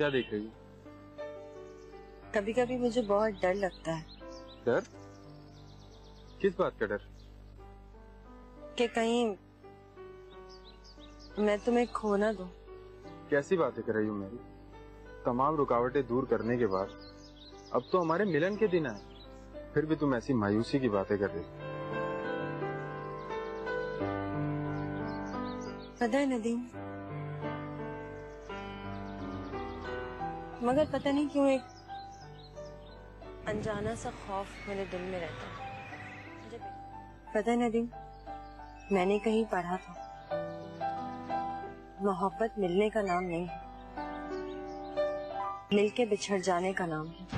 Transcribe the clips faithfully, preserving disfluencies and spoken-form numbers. क्या देख रही हो? कभी कभी मुझे बहुत डर लगता है। डर? किस बात का डर? कि कहीं मैं तुम्हें खो ना दूं। कैसी बातें कर रही हो मेरी? तमाम रुकावटें दूर करने के बाद अब तो हमारे मिलन के दिन आए, फिर भी तुम ऐसी मायूसी की बातें कर रही हो। पता है नदीम, मगर पता नहीं क्यों एक अनजाना सा खौफ मेरे दिल में रहता है। पता है नदीम, मैंने कहीं पढ़ा था, मोहब्बत मिलने का नाम नहीं है, मिल के बिछड़ जाने का नाम है।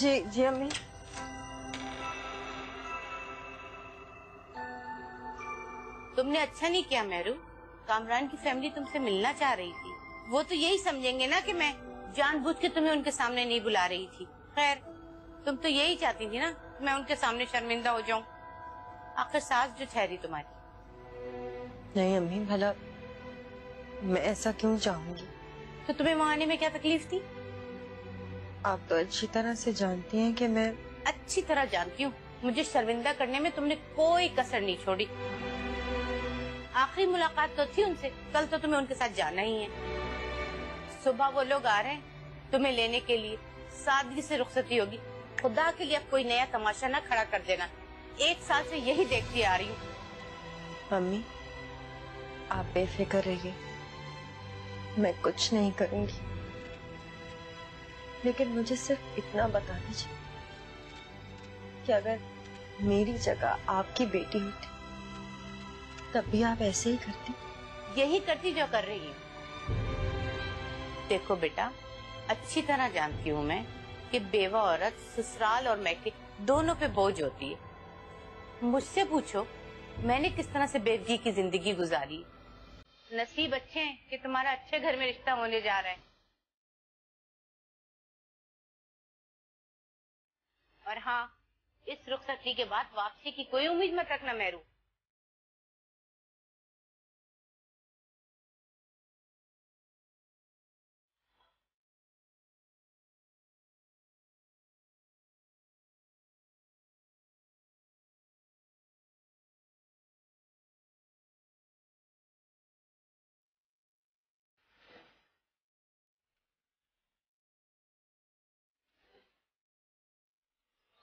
जी जी अम्मी। तुमने अच्छा नहीं किया मेहरू, कामरान की फैमिली तुमसे मिलना चाह रही थी। वो तो यही समझेंगे ना कि मैं जानबूझ के तुम्हें उनके सामने नहीं बुला रही थी। खैर, तुम तो यही चाहती थी ना मैं उनके सामने शर्मिंदा हो जाऊं। आखिर सास जो ठहरी तुम्हारी। नहीं अम्मी, भला मैं ऐसा क्यों चाहूंगी? तो तुम्हें वहाँ आने में क्या तकलीफ थी? आप तो अच्छी तरह से जानती हैं कि मैं अच्छी तरह जानती हूँ मुझे शर्मिंदा करने में तुमने कोई कसर नहीं छोड़ी। आखिरी मुलाकात तो थी उनसे, कल तो तुम्हें उनके साथ जाना ही है। सुबह वो लोग आ रहे हैं तुम्हें लेने के लिए, सादगी से रुखसती होगी। खुदा के लिए अब कोई नया तमाशा ना खड़ा कर देना, एक साल से यही देखती आ रही हूँ। मम्मी आप बेफिक्र रहिए, मैं कुछ नहीं करूँगी, लेकिन मुझे सिर्फ इतना बता दीजिए कि अगर मेरी जगह आपकी बेटी होती तब भी आप ऐसे ही करती? यही करती जो कर रही है। देखो बेटा, अच्छी तरह जानती हूँ मैं कि बेवा औरत ससुराल और मैके दोनों पे बोझ होती है। मुझसे पूछो मैंने किस तरह से बेवगी की जिंदगी गुजारी। नसीब अच्छे हैं कि तुम्हारा अच्छे घर में रिश्ता होने जा रहा है। और हाँ, इस रुखसती के बाद वापसी की कोई उम्मीद मत रखना मेहरू।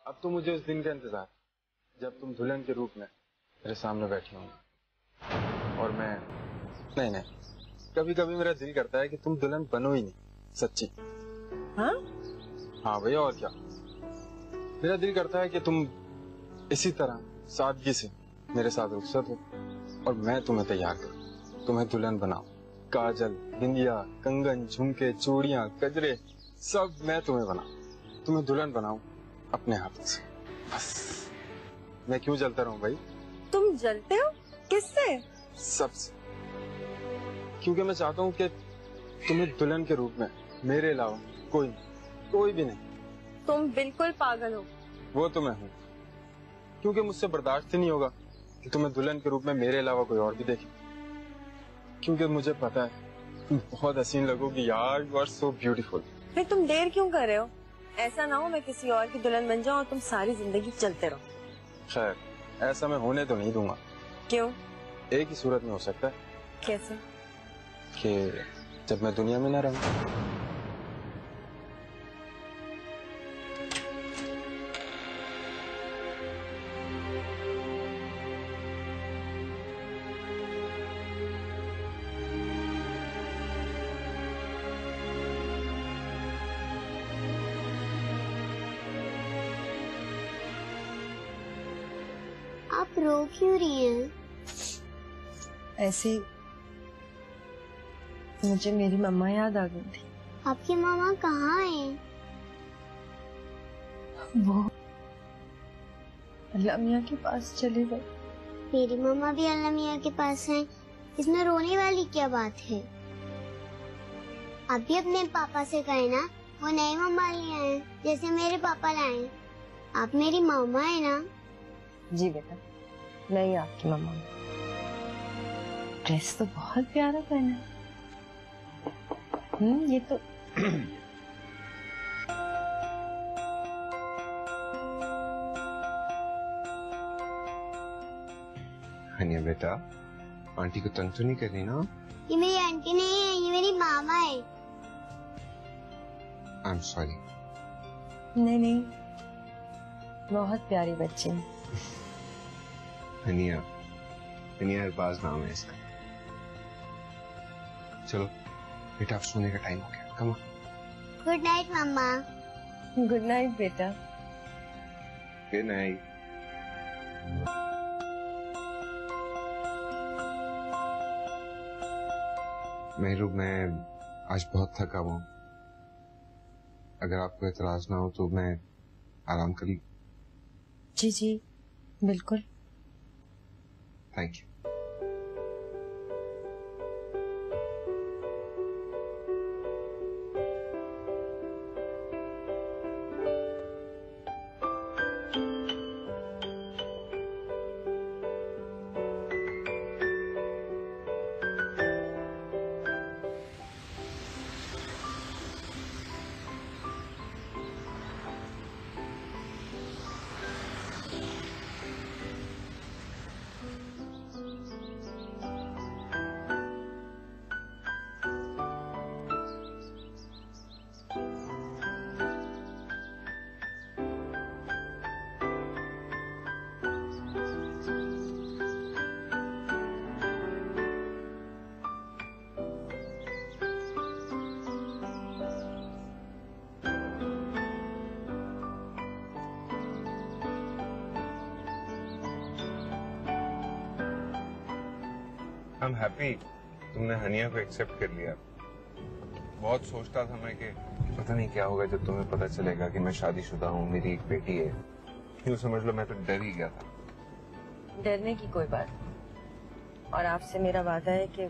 अब तो मुझे उस दिन का इंतजार, जब तुम दुल्हन के रूप में मेरे सामने बैठी होंगी और मैं नहीं नहीं कभी कभी मेरा दिल करता है कि तुम दुल्हन बनो ही नहीं सच्ची। हाँ हाँ भैया, और क्या, मेरा दिल करता है कि तुम इसी तरह सादगी से मेरे साथ रुखसत हो और मैं तुम्हें तैयार करूं, तुम्हें दुल्हन बनाऊं। काजल, बिंदिया, कंगन, झुमके, चूड़ियां, गजरे सब मैं तुम्हें बनाऊं, तुम्हें दुल्हन बनाऊं अपने हाथ से। बस मैं क्यों जलता रहूं भाई? तुम जलते हो किससे? सबसे, क्योंकि मैं चाहता हूँ कि तुम्हें दुल्हन के रूप में मेरे अलावा कोई कोई भी नहीं। तुम बिल्कुल पागल हो। वो तो मैं हूँ, क्योंकि मुझसे बर्दाश्त ही नहीं होगा कि तुम्हें दुल्हन के रूप में मेरे अलावा कोई और भी देखे, क्योंकि मुझे पता है तुम बहुत हसीन लगोगी यार, यू आर सो ब्यूटीफुल। फिर तुम देर क्यों कर रहे हो? ऐसा ना हो मैं किसी और की दुल्हन बन जाऊं और तुम सारी जिंदगी चलते रहो। खैर, ऐसा मैं होने तो नहीं दूंगा। क्यों? एक ही सूरत में हो सकता है। कैसे? कि जब मैं दुनिया में ना रहूं। आप रो क्यों रही हैं? ऐसे मुझे मेरी मम्मा याद आ गई थी। आपकी मामा कहाँ हैं? वो अलमिया के पास चले गए। मेरी मामा भी अलमिया के पास हैं, इसमें रोने वाली क्या बात है? आप भी अपने पापा से कहे ना वो नई मम्मा ले आए जैसे मेरे पापा लाए। आप मेरी मम्मा है ना? जी बेटा, नहीं आपकी मम्मा। ड्रेस तो बहुत प्यारा पहना है। हम्म, ये तो हनिया बेटा, आंटी को तंग तो नहीं कर रही ना? ये मेरी आंटी नहीं है, ये मेरी मामा है। I am sorry. नहीं नहीं, बहुत प्यारी बच्ची है। हनिया, हनिया अरबाज नाम है इसका। चलो बेटा, आप सोने का टाइम हो गया। Come on. गुड नाइट मामा। गुड नाइट बेटा। Good night. मेहरू, मैं आज बहुत थका हुआ हूँ। अगर आपको एतराज ना हो तो मैं आराम कर लूँ। जी जी बिल्कुल। Thank you. I'm happy तुमने हनिया को एक्सेप्ट कर लिया। बहुत सोचता था मैं कि पता नहीं क्या होगा जब तुम्हें पता चलेगा कि मैं शादीशुदा हूँ, मेरी एक बेटी है। यूँ समझ लो मैं तो डर ही गया था। डरने की कोई बात नहीं, और आपसे मेरा वादा है कि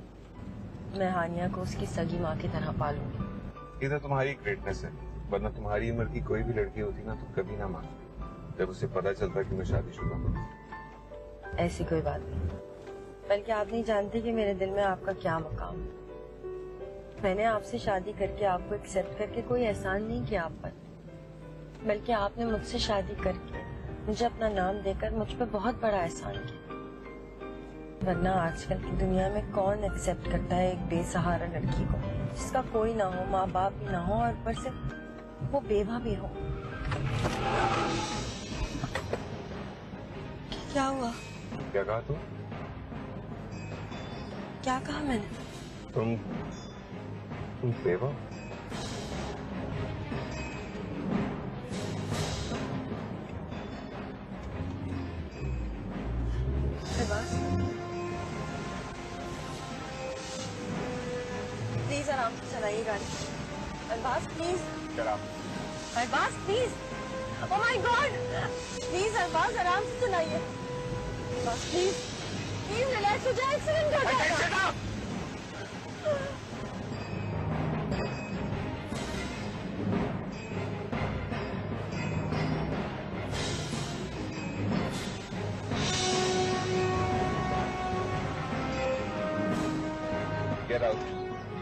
मैं हनिया को उसकी सगी माँ की तरह पालूंगी। ये तो तुम्हारी ग्रेटनेस है, वरना तुम्हारी उम्र की कोई भी लड़की होती ना तो कभी ना मानती जब उसे पता चलता कि मैं शादीशुदा हूँ। ऐसी कोई बात नहीं, बल्कि आप नहीं जानते कि मेरे दिल में आपका क्या मकाम है। मैंने आपसे शादी करके, आपको एक्सेप्ट करके कोई एहसान नहीं किया आप पर, बल्कि आपने मुझसे शादी करके मुझे अपना नाम देकर मुझ पर बहुत बड़ा एहसान किया। वरना आजकल की दुनिया में कौन एक्सेप्ट करता है एक बेसहारा लड़की को जिसका कोई ना हो, माँ बाप भी ना हो और ऊपर से वो बेवा भी हो। क्या हुआ? क्या कहा तुम? क्या कहा मैंने? तुम तुम बेवा? प्लीज आराम से चलाइए गाड़ी। Arbaaz please. Arbaaz please. Oh my god, please Arbaaz आराम से चलाइए। अरबाज प्लीज प्लीज रिलैक्स हो जाए, एक्सीडेंट हो जाएगा। Get out.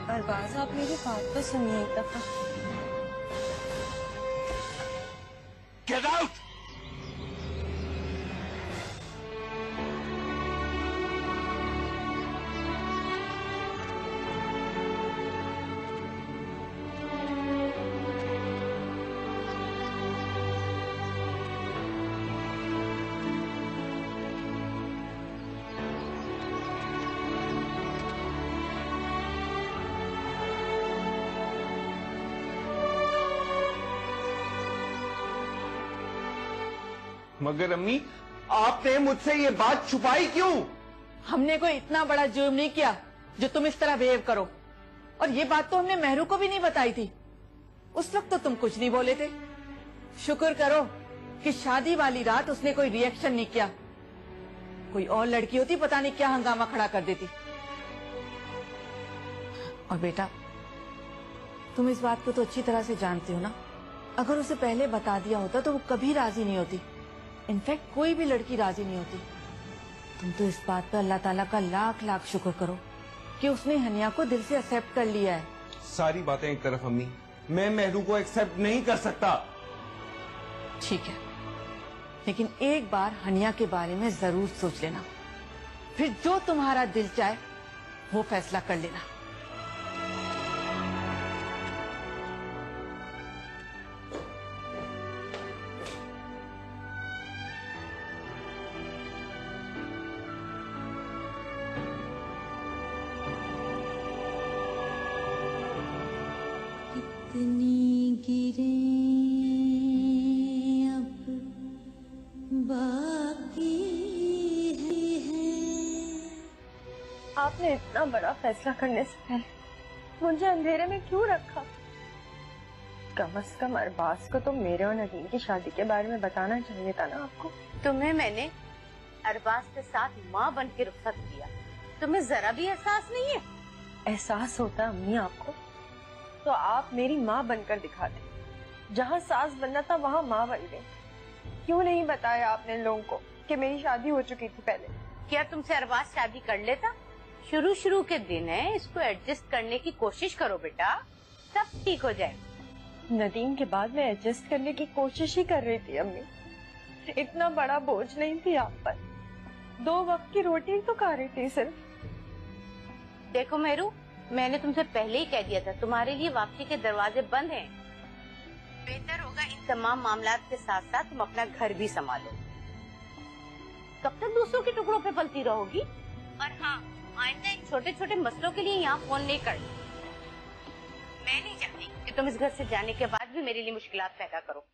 अरबाज, आप मेरी बात तो सुनिए एक दफा। Get out. मगर अम्मी, आपने मुझसे ये बात छुपाई क्यों? हमने कोई इतना बड़ा जुर्म नहीं किया जो तुम इस तरह बिहेव करो। और ये बात तो हमने मेहरू को भी नहीं बताई थी। उस वक्त तो तुम कुछ नहीं बोले थे। शुक्र करो कि शादी वाली रात उसने कोई रिएक्शन नहीं किया। कोई और लड़की होती पता नहीं क्या हंगामा खड़ा कर देती। और बेटा, तुम इस बात को तो अच्छी तरह से जानती हो ना। अगर उसे पहले बता दिया होता तो वो कभी राजी नहीं होती। इनफैक्ट कोई भी लड़की राजी नहीं होती। तुम तो इस बात पर अल्लाह ताला का लाख लाख शुक्र करो कि उसने हनिया को दिल से एक्सेप्ट कर लिया है। सारी बातें एक तरफ अम्मी, मैं मेहरू को एक्सेप्ट नहीं कर सकता। ठीक है, लेकिन एक बार हनिया के बारे में जरूर सोच लेना, फिर जो तुम्हारा दिल चाहे वो फैसला कर लेना। कितनी गिरे अब बाकी है। आपने इतना बड़ा फैसला करने से पहले मुझे अंधेरे में क्यों रखा? कम से कम अरबाज को तो मेरे और नदीम की शादी के बारे में बताना चाहिए था ना आपको। तुम्हें मैंने अरबाज के साथ माँ बन के रुखसत किया, तुम्हें जरा भी एहसास नहीं है? एहसास होता अम्मी आपको तो आप मेरी माँ बनकर दिखा दे। जहाँ सास बनना था वहाँ माँ बन गई। क्यों नहीं बताया आपने लोगों को कि मेरी शादी हो चुकी थी पहले? क्या तुमसे अरबाज शादी कर लेता? शुरू शुरू के दिन है, इसको एडजस्ट करने की कोशिश करो बेटा, सब ठीक हो जाएगा। नदीम के बाद मैं एडजस्ट करने की कोशिश ही कर रही थी अम्मी। इतना बड़ा बोझ नहीं थी आप पर, दो वक्त की रोटी तो खा रही थी सिर्फ। देखो मेहरू, मैंने तुमसे पहले ही कह दिया था तुम्हारे लिए वापसी के दरवाजे बंद हैं। बेहतर होगा इन तमाम मामलात के साथ साथ तुम अपना घर भी संभालो। कब तक दूसरों के टुकड़ों पे पलती रहोगी? और हाँ, आइंदा इन छोटे छोटे मसलों के लिए यहाँ फोन नहीं करना। मैं नहीं चाहती कि तुम इस घर से जाने के बाद भी मेरे लिए मुश्किलात पैदा करो।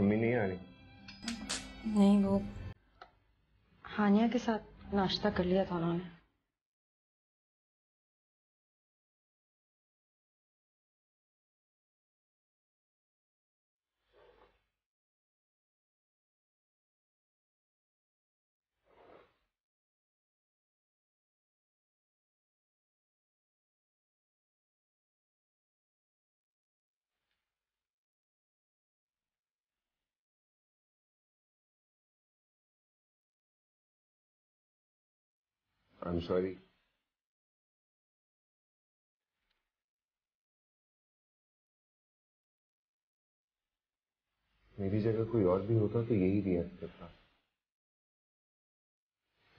मम्मी नहीं आ रही? नहीं, वो हानिया के साथ नाश्ता कर लिया था उन्होंने। I'm sorry. मेरी जगह कोई और भी होता तो यही रिएक्ट करता।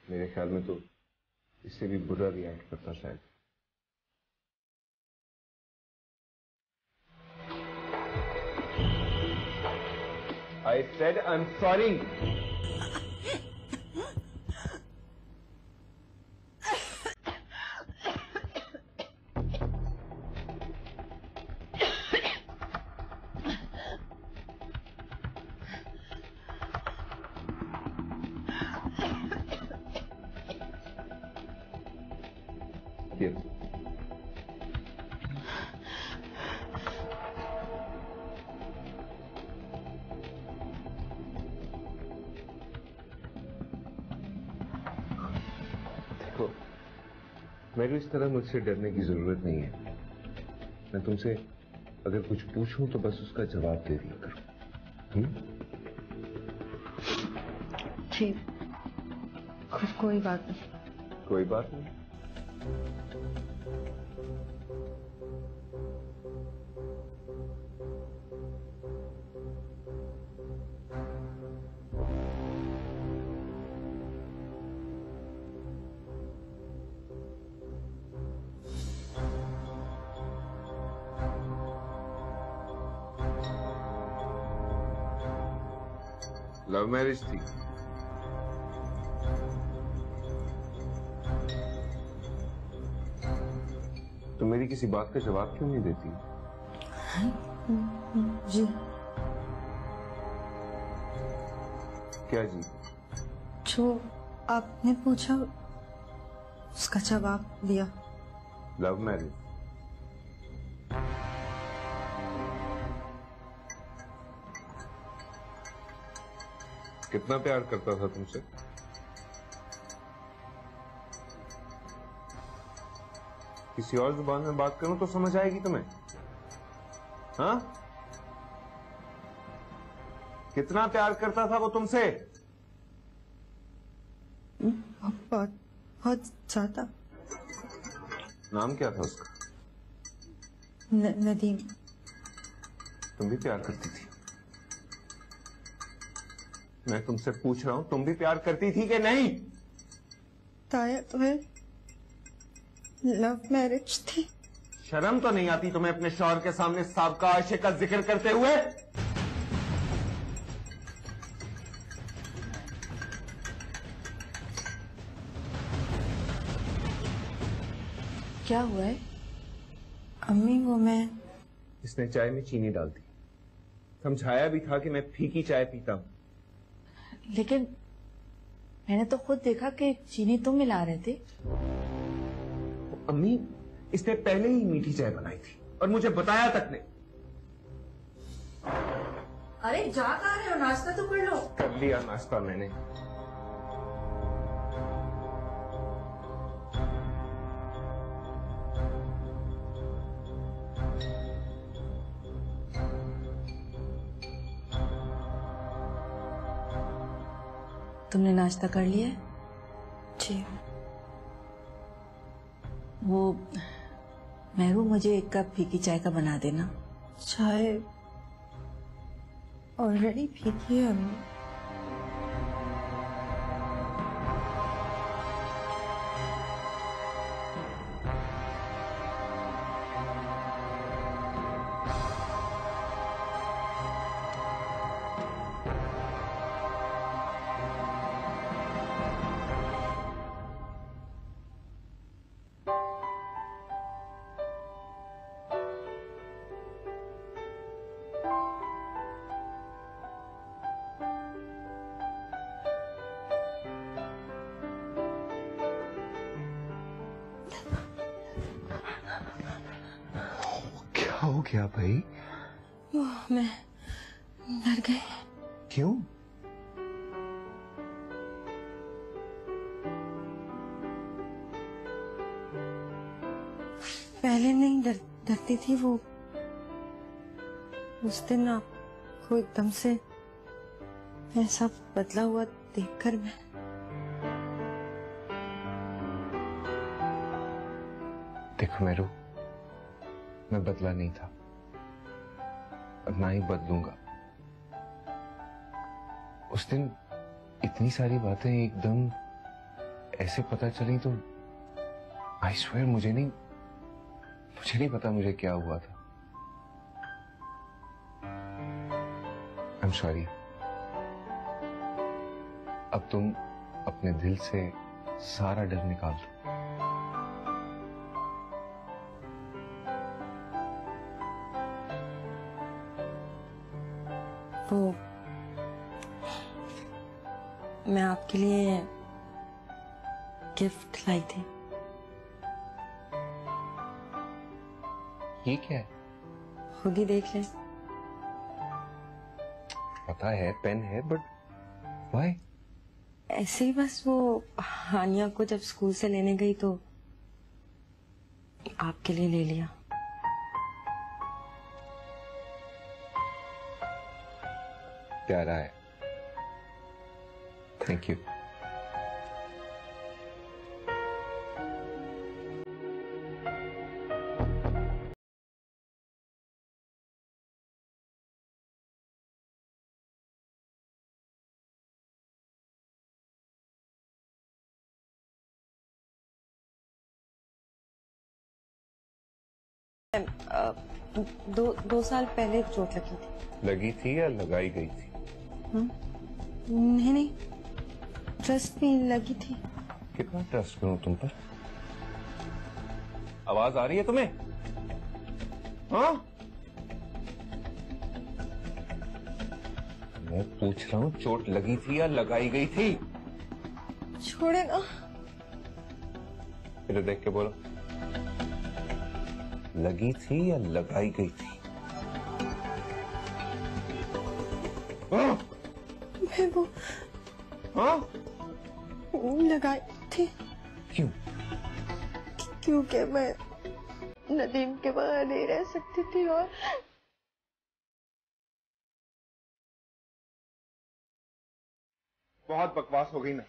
मेरे ख्याल में तो इससे भी बुरा रिएक्ट करता शायद। I said I'm sorry. मेरे इस तरह मुझसे डरने की जरूरत नहीं है। मैं तुमसे अगर कुछ पूछूं तो बस उसका जवाब दे दिया करो। ठीक, कोई बात नहीं। कोई बात नहीं। लव मैरिज थी। तो मेरी किसी बात का जवाब क्यों नहीं देती? जी क्या जी? जो आपने पूछा उसका जवाब दिया। Love marriage? कितना प्यार करता था तुमसे? किसी और जुबान में बात करूं तो समझ आएगी तुम्हें? हाँ, कितना प्यार करता था वो तुमसे? बहुत बहुत ज्यादा। नाम क्या था उसका? न, नदीम। तुम भी प्यार करती थी? मैं तुमसे पूछ रहा हूं, तुम भी प्यार करती थी कि नहीं? ताया तुम्हें लव मैरिज थी? शर्म तो नहीं आती तुम्हें अपने शौहर के सामने साबका आशे का जिक्र करते हुए? क्या हुआ है अम्मी? वो मैं इसने चाय में चीनी डाल दी। समझाया भी था कि मैं फीकी चाय पीता हूं। लेकिन मैंने तो खुद देखा कि चीनी तुम मिला रहे थे। अम्मी इसने पहले ही मीठी चाय बनाई थी और मुझे बताया तक नहीं। अरे जा कहाँ रहे हो, नाश्ता तो कर लो। कर लिया नाश्ता मैंने। तुमने नाश्ता कर लिया है? जी। वो मेहरू मुझे एक कप फीकी चाय का बना देना। चाय ऑलरेडी फीकी है अम्मी। क्या भाई? वो मैं डर गई। क्यों? पहले नहीं डर डरती थी वो। उस दिन आपको एकदम से ऐसा बदला हुआ देखकर मैं देखो मेरू, मैं बदला नहीं था और ना ही बदलूंगा। उस दिन इतनी सारी बातें एकदम ऐसे पता चली तो आई स्वेयर मुझे नहीं मुझे नहीं पता मुझे क्या हुआ था। I am sorry. अब तुम अपने दिल से सारा डर निकाल दो। तो मैं आपके लिए गिफ्ट लाई थी। ये क्या है? खुद ही देख ले। पता है पेन है बट व्हाई? ऐसे ही बस। वो हानिया को जब स्कूल से लेने गई तो आपके लिए ले लिया। प्यारा है। Thank you. दो दो साल पहले चोट लगी थी। लगी थी या लगाई गई थी? हुँ? नहीं नहीं ट्रस्ट में लगी थी। कितना ट्रस्ट करूं तुम पर? आवाज आ रही है तुम्हें? हाँ मैं पूछ रहा हूँ, चोट लगी थी या लगाई गई थी? छोड़े ना। फिर देख के बोलो, लगी थी या लगाई गई थी? हाँ? मैं वो हाँ लगाई थी। क्यों? क्योंकि मैं नदीम के बगैर नहीं रह सकती थी। और बहुत बकवास हो गई ना,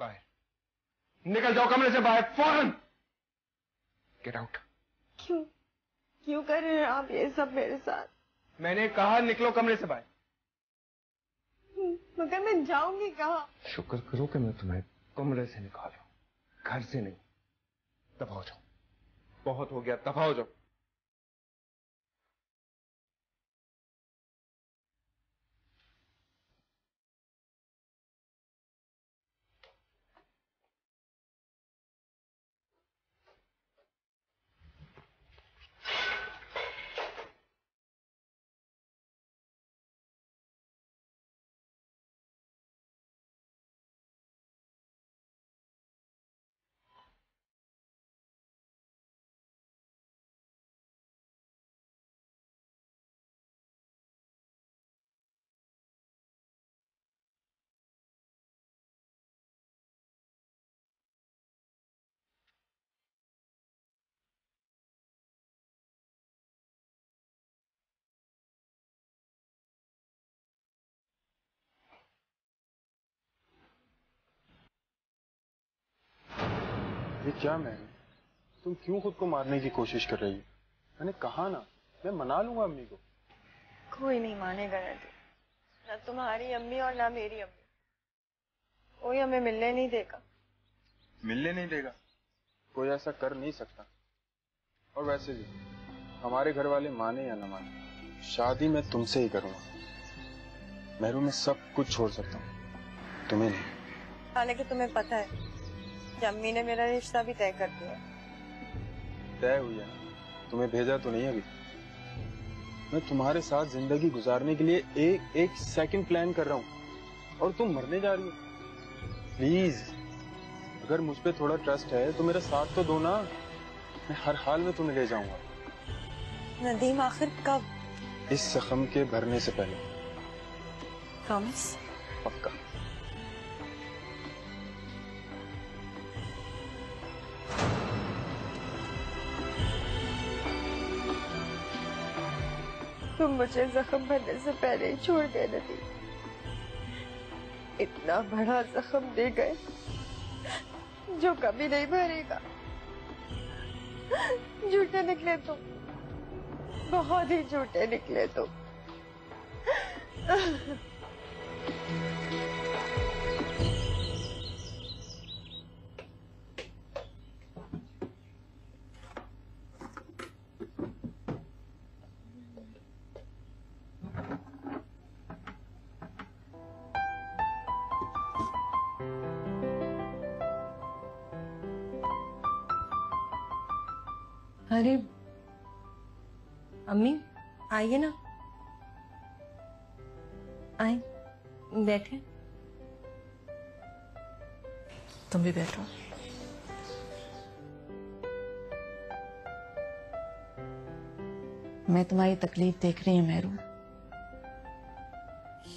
बाहर निकल जाओ कमरे से, बाहर फौरन। Get out. क्यों क्यों कर रहे हैं आप ये सब मेरे साथ? मैंने कहा निकलो कमरे से बाहर। मगर मैं जाऊंगी कहाँ? शुक्र करो कि मैं तुम्हें कमरे से निकालूं, घर से नहीं। दफा हो जाओ, बहुत हो गया, दफा हो जाओ। ये क्या महरू, तुम क्यों खुद को मारने की कोशिश कर रही हो? मैंने कहा ना, मैं मना लूंगा अम्मी को। कोई नहीं मानेगा ना तुम्हारी अम्मी और ना मेरी अम्मी। कोई हमें मिलने नहीं देगा। मिलने नहीं देगा? कोई ऐसा कर नहीं सकता। और वैसे भी हमारे घर वाले माने या ना माने, शादी मैं तुमसे ही करूँगा। महरू मैं सब कुछ छोड़ सकता हूँ, तुम्हें नहीं। हालांकि तुम्हें पता है अम्मी ने मेरा रिश्ता भी तय कर दिया। तय हुआ? तुम्हें भेजा तो नहीं अभी? मैं तुम्हारे साथ जिंदगी गुजारने के लिए एक एक सेकंड प्लान कर रहा हूँ और तुम मरने जा रही हो। प्लीज, अगर मुझ पे थोड़ा ट्रस्ट है तो मेरा साथ तो दो ना। मैं हर हाल में तुम्हें ले जाऊंगा। नदीम आखिर कब? इस जख्म के भरने से पहले। प्रॉमिस? पक्का। तुम मुझे जख्म भरने से पहले ही छोड़ दे नदी। इतना बड़ा जख्म दे गए जो कभी नहीं भरेगा। झूठे निकले तुम, बहुत ही झूठे निकले तुम। अरे अम्मी आइए ना, आए बैठे। तुम भी बैठो। मैं तुम्हारी तकलीफ देख रही हूँ मेहरू।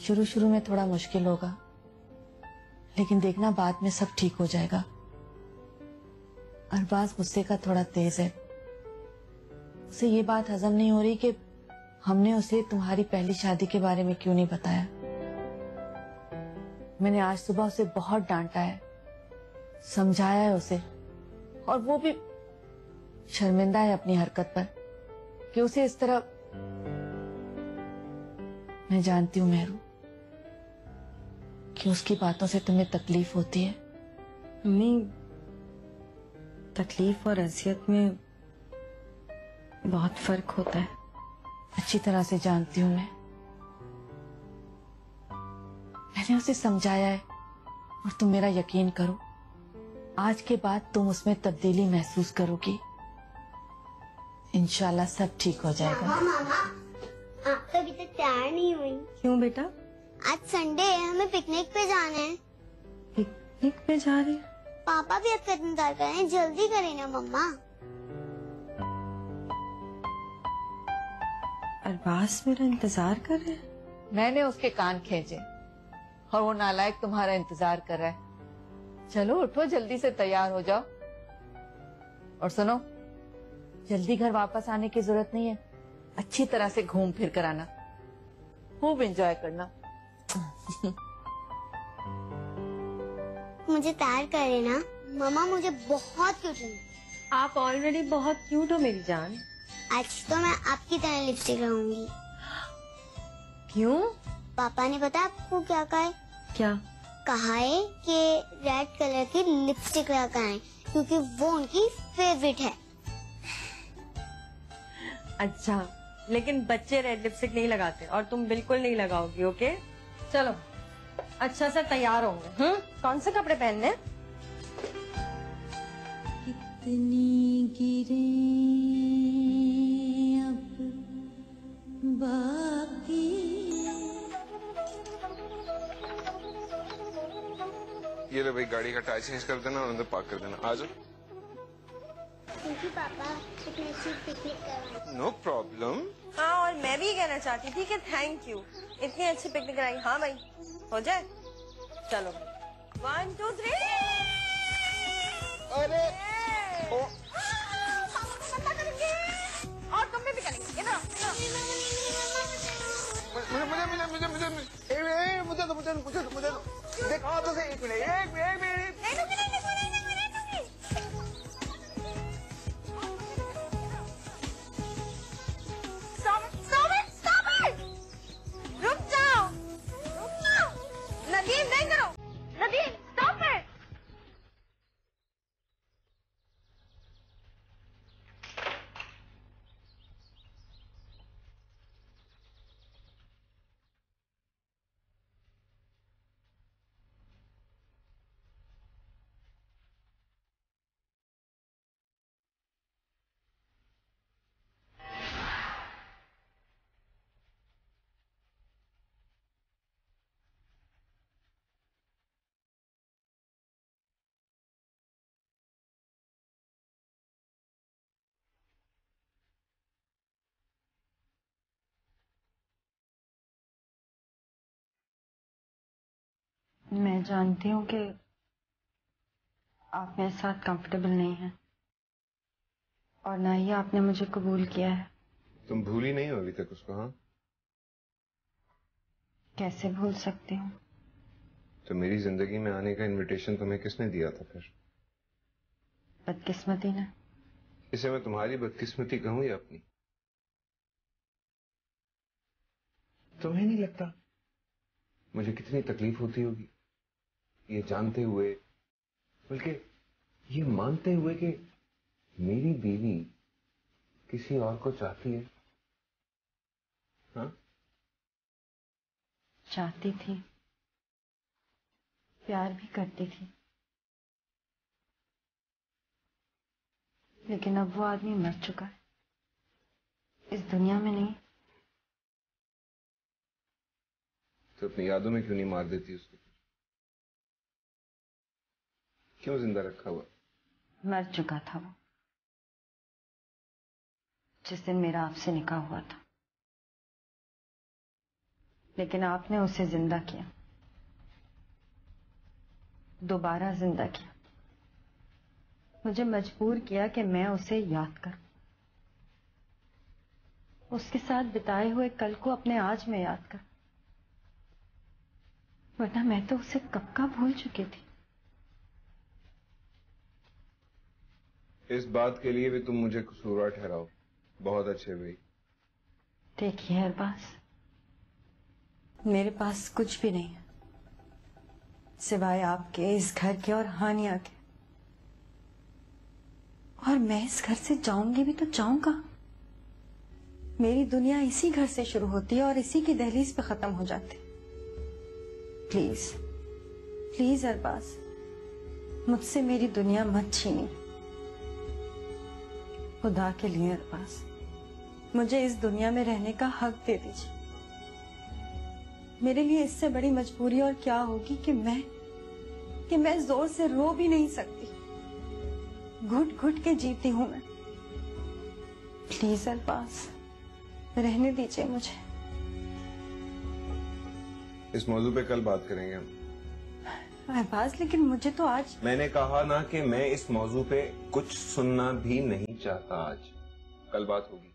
शुरू शुरू में थोड़ा मुश्किल होगा, लेकिन देखना बाद में सब ठीक हो जाएगा। अरबाज गुस्से का थोड़ा तेज है, उसे ये बात हजम नहीं हो रही कि हमने उसे तुम्हारी पहली शादी के बारे में क्यों नहीं बताया। मैंने आज सुबह उसे बहुत डांटा है, समझाया है उसे, और वो भी शर्मिंदा है अपनी हरकत पर कि उसे इस तरह। मैं जानती हूँ मेहरू कि उसकी बातों से तुम्हें तकलीफ होती है। नहीं, तकलीफ और अज़ियत में बहुत फर्क होता है, अच्छी तरह से जानती हूँ मैं। मैंने उसे समझाया है और तुम मेरा यकीन करो, आज के बाद तुम उसमें तब्दीली महसूस करोगी। इंशाल्लाह सब ठीक हो जाएगा। मामा, आप तो अभी तक तैयार नहीं हुई। क्यों बेटा? आज संडे है, हमें पिकनिक पे जाना है। पिकनिक पे जा रहे हैं? पापा भी अब तक इंतजार कर रहे हैं, जल्दी करें ना मम्मा। अरबाज मेरा इंतजार कर रहे हैं? मैंने उसके कान खींचे और वो नालायक तुम्हारा इंतजार कर रहा है। चलो उठो, जल्दी से तैयार हो जाओ। और सुनो, जल्दी घर वापस आने की जरूरत नहीं है। अच्छी तरह से घूम फिर कर आना, खूब एंजॉय करना। मुझे तैयार कर लेना मम्मा, मुझे बहुत क्यूट लगी। आप ऑलरेडी बहुत क्यूट हो मेरी जान। आज तो मैं आपकी तरह लिपस्टिक लगाऊंगी। क्यों? पापा ने पता आपको क्या कहा है? क्या कहा है? कि रेड कलर की लिपस्टिक लगाएं क्योंकि वो उनकी फेवरेट है। अच्छा, लेकिन बच्चे रेड लिपस्टिक नहीं लगाते और तुम बिल्कुल नहीं लगाओगी। ओके चलो, अच्छा सा तैयार होंगे। हम्म, कौन से कपड़े पहनने? कितनी गिरे अब बाकी। ये ले भाई, गाड़ी का टायर चेंज कर देना और अंदर पार्क कर देना। आ जाओ। पापा इतनी अच्छी पिकनिक करवाई। No problem. हाँ, और मैं भी कहना चाहती थी कि थैंक यू, इतनी अच्छी पिकनिक कराई। हाँ भाई, हो जाए। चलो वन टू थ्री। अरे ओ। हाँ, पापा को पता करेंगे और तुम भी करेंगे ना। मुझे मुझे मुझे मुझे मुझे मुझे तो मुझे मुझे मुझे देखा तो सही। एक मिनट एक मिनट एक मिनट रुक जाओ, रुक जाओ। नदीम नहीं करो, नदीम स्टॉप इट। मैं जानती हूँ कि आप मेरे साथ कंफर्टेबल नहीं हैं और ना ही आपने मुझे कबूल किया है। तुम भूली नहीं हो अभी तक उसको। हाँ, कैसे भूल सकती हूँ? तो मेरी जिंदगी में आने का इनविटेशन तुम्हें किसने दिया था फिर? बदकिस्मती ना। इसे मैं तुम्हारी बदकिस्मती कहूँ या अपनी? तुम्हें नहीं लगता मुझे कितनी तकलीफ होती होगी ये जानते हुए, बल्कि ये मानते हुए कि मेरी बीवी किसी और को चाहती है। हाँ, चाहती थी, प्यार भी करती थी, लेकिन अब वो आदमी मर चुका है, इस दुनिया में नहीं। तो अपनी यादों में क्यों नहीं मार देती उसको? क्यों जिंदा रखा हुआ? मर चुका था वो जिस दिन मेरा आपसे निकाह हुआ था, लेकिन आपने उसे जिंदा किया, दोबारा जिंदा किया, मुझे मजबूर किया कि मैं उसे याद करूं, उसके साथ बिताए हुए कल को अपने आज में याद करूं, वरना मैं तो उसे कब का भूल चुकी थी। इस बात के लिए भी तुम मुझे कसूरवार ठहराओ? बहुत अच्छे भाई। देखिए अरबाज, मेरे पास कुछ भी नहीं है सिवाय आपके, इस घर के और हानिया के। और मैं इस घर से जाऊंगी भी तो जाऊं कहां? मेरी दुनिया इसी घर से शुरू होती है और इसी की दहलीज पे खत्म हो जाती है। प्लीज प्लीज अरबाज, मुझसे मेरी दुनिया मत छीनी। खुदा के लिए अरबाज, मुझे इस दुनिया में रहने का हक दे दीजिए। मेरे लिए इससे बड़ी मजबूरी और क्या होगी कि मैं कि मैं जोर से रो भी नहीं सकती, घुट घुट के जीती हूं मैं। प्लीज अरबाज, रहने दीजिए मुझे। इस मौजू पे कल बात करेंगे हम अरबाज, लेकिन मुझे तो आज। मैंने कहा ना कि मैं इस मौजू पे कुछ सुनना भी नहीं चाहता आज, कल बात होगी।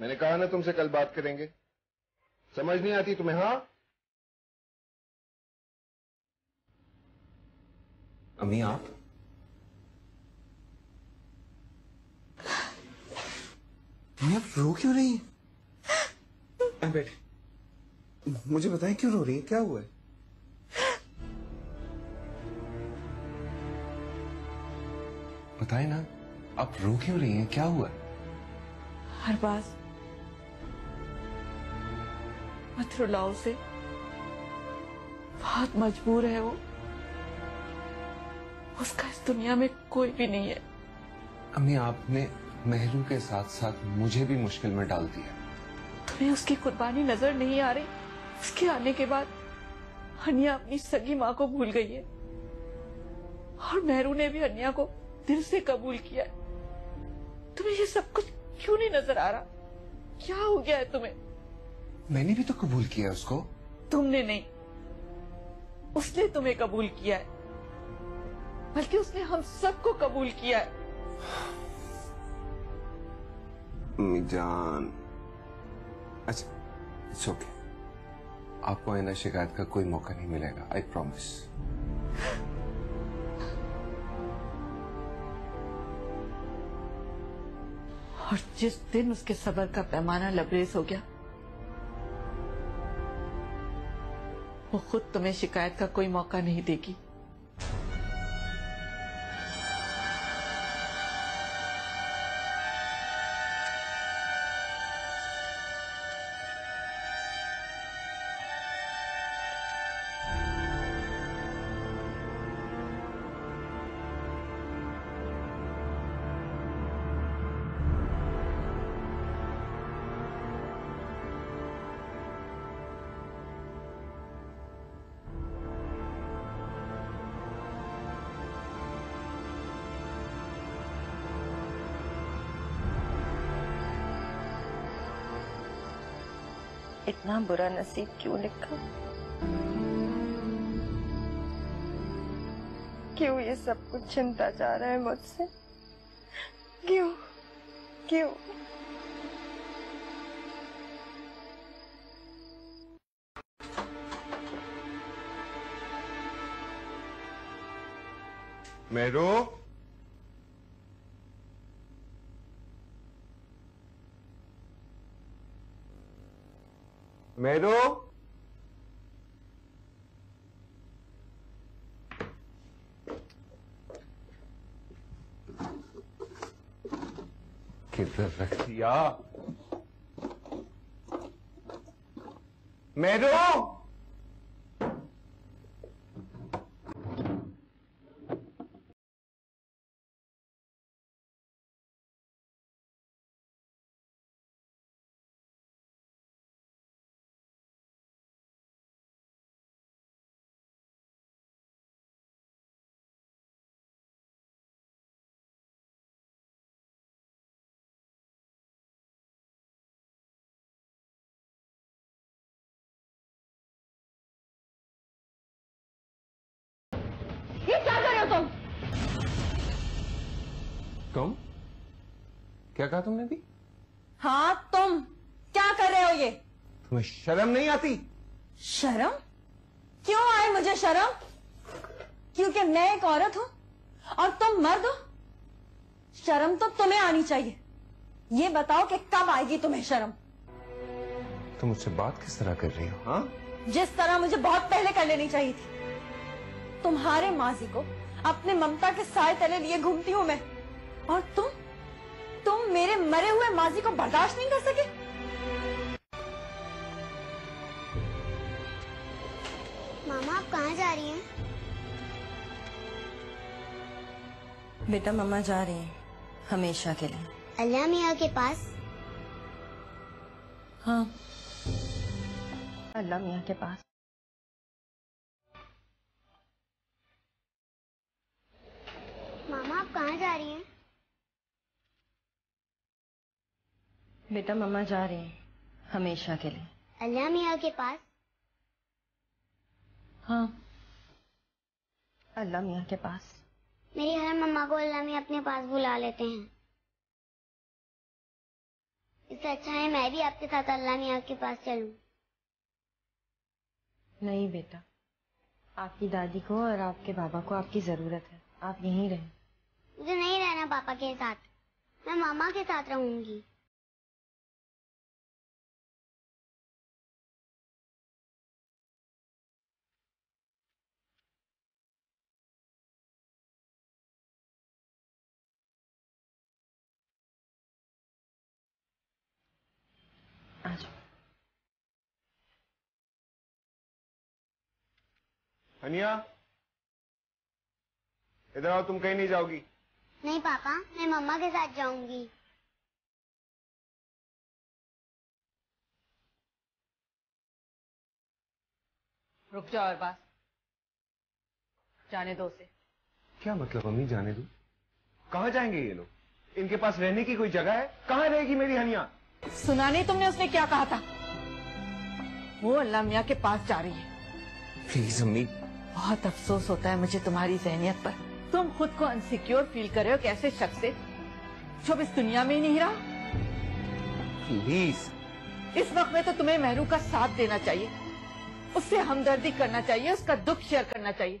मैंने कहा ना तुमसे कल बात करेंगे, समझ नहीं आती तुम्हें? हाँ अम्मी, आप आप रो क्यों रही हैं? बेटे मुझे बताएं क्यों रो रही है, क्या हुआ है? बताएं ना, आप रो क्यों रही हैं, क्या हुआ है? अरबाज मत रुलाओ उसे, बहुत मजबूर है वो, उसका इस दुनिया में कोई भी नहीं है। अम्मी आपने मेहरू के साथ साथ मुझे भी मुश्किल में डाल दिया। तुम्हें उसकी कुर्बानी नजर नहीं आ रही? उसके आने के बाद हनिया अपनी सगी माँ को भूल गई है और मेहरू ने भी हनिया को दिल से कबूल किया। तुम्हें ये सब कुछ क्यों नहीं नजर आ रहा? क्या हो गया है तुम्हें? मैंने भी तो कबूल किया उसको। तुमने नहीं, उसने तुम्हें कबूल किया है, बल्कि उसने हम सबको कबूल किया है। जान, अच्छा इट्स ओके, आपको है ना शिकायत का कोई मौका नहीं मिलेगा, आई प्रॉमिस। और जिस दिन उसके सबर का पैमाना लबरेज हो गया, वो खुद तुम्हें शिकायत का कोई मौका नहीं देगी। इतना बुरा नसीब क्यों लिखा, क्यों ये सब कुछ चिंता जा रहा है मुझसे, क्यों क्यों? मेरू, मेरू, किधर रख दिया? मेरू, तुम क्या कहा तुमने भी? हाँ तुम क्या कर रहे हो ये? तुम्हें शर्म नहीं आती? शर्म क्यों आए मुझे शर्म? क्योंकि मैं एक औरत हूँ और तुम मर्द हो। शर्म तो तुम्हें आनी चाहिए। ये बताओ कि कब आएगी तुम्हें शर्म? तुम मुझसे बात किस तरह कर रही हो? हाँ, जिस तरह मुझे बहुत पहले कर लेनी चाहिए थी। तुम्हारे माजी को अपने ममता के साय तले लिए घूमती हूँ मैं, और तुम तुम मेरे मरे हुए माजी को बर्दाश्त नहीं कर सके। मामा आप कहाँ जा रही हैं? बेटा मामा जा रहे हैं हमेशा के लिए अल्लाह मियाँ के पास। हाँ अल्लाह मियाँ के पास। मामा आप कहाँ जा रही हैं? बेटा मामा जा रहे हैं हमेशा के लिए अल्लाह मियाँ के पास। हाँ अल्लाह मियाँ के पास। मेरी हर मम्मा को अल्लाह मियाँ अपने पास बुला लेते हैं। इससे अच्छा है मैं भी आपके साथ अल्लाह मियाँ के पास चलूं। नहीं बेटा, आपकी दादी को और आपके बाबा को आपकी जरूरत है, आप यहीं रहें। मुझे नहीं रहना पापा के साथ, मैं मामा के साथ रहूंगी। हनिया इधर आओ, तुम कहीं नहीं जाओगी। नहीं पापा, मैं मम्मा के साथ जाऊंगी। रुक जाओ अरबाज, जाने दो उसे। क्या मतलब मम्मी जाने दो? कहाँ जाएंगे ये लोग? इनके पास रहने की कोई जगह है? कहाँ रहेगी मेरी हनिया? सुना नहीं तुमने उसने क्या कहा था? वो अल्लाह मियाँ के पास जा रही है। प्लीज अम्मी, बहुत अफसोस होता है मुझे तुम्हारी जहनियत पर। तुम खुद को अनसिक्योर फील कर रहे हो कैसे शख्स से जो इस दुनिया में ही नहीं रहा। प्लीज इस वक्त में तो तुम्हें मेहरू का साथ देना चाहिए, उससे हमदर्दी करना चाहिए, उसका दुख शेयर करना चाहिए,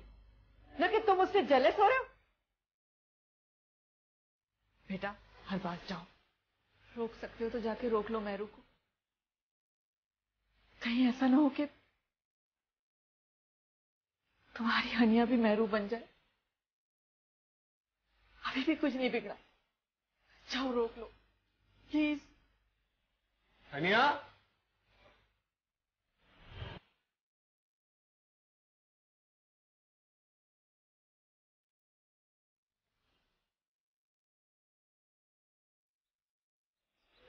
लेकिन तुम उससे जलस हो रहे हो। बेटा हर बात जाओ, रोक सकते हो तो जाके रोक लो मेहरू को। कहीं ऐसा ना हो कि तुम्हारी हनिया भी मेहरू बन जाए। अभी भी कुछ नहीं बिगड़ा, जाओ रोक लो प्लीज। हनिया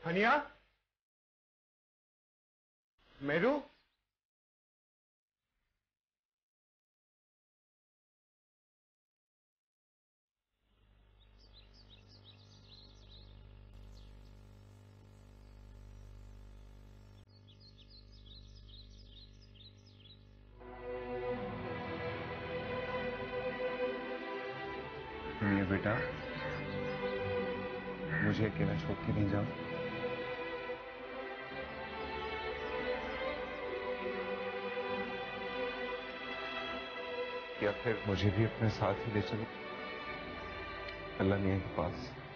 हनिया मेहरू बेटा मुझे अकेला छोड़ के नहीं जाओ। या फिर मुझे भी अपने साथ ही ले चलो अल्लाह मियाँ के पास।